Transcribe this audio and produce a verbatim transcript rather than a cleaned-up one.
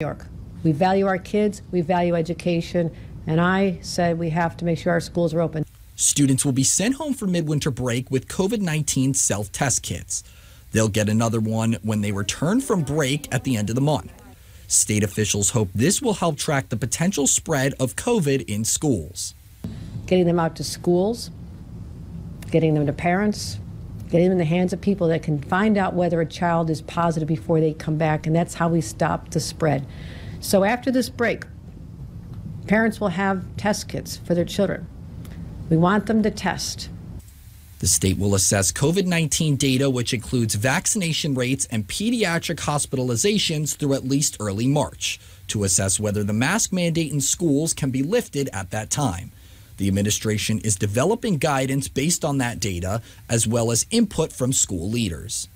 New York. We value our kids, we value education, and I said we have to make sure our schools are open. Students will be sent home for midwinter break with COVID nineteen self-test kits. They'll get another one when they return from break at the end of the month. State officials hope this will help track the potential spread of COVID in schools. Getting them out to schools, getting them to parents, getting them in the hands of people that can find out whether a child is positive before they come back, and that's how we stop the spread. So after this break, parents will have test kits for their children. We want them to test. The state will assess COVID nineteen data, which includes vaccination rates and pediatric hospitalizations through at least early March, to assess whether the mask mandate in schools can be lifted at that time. The administration is developing guidance based on that data, as well as input from school leaders.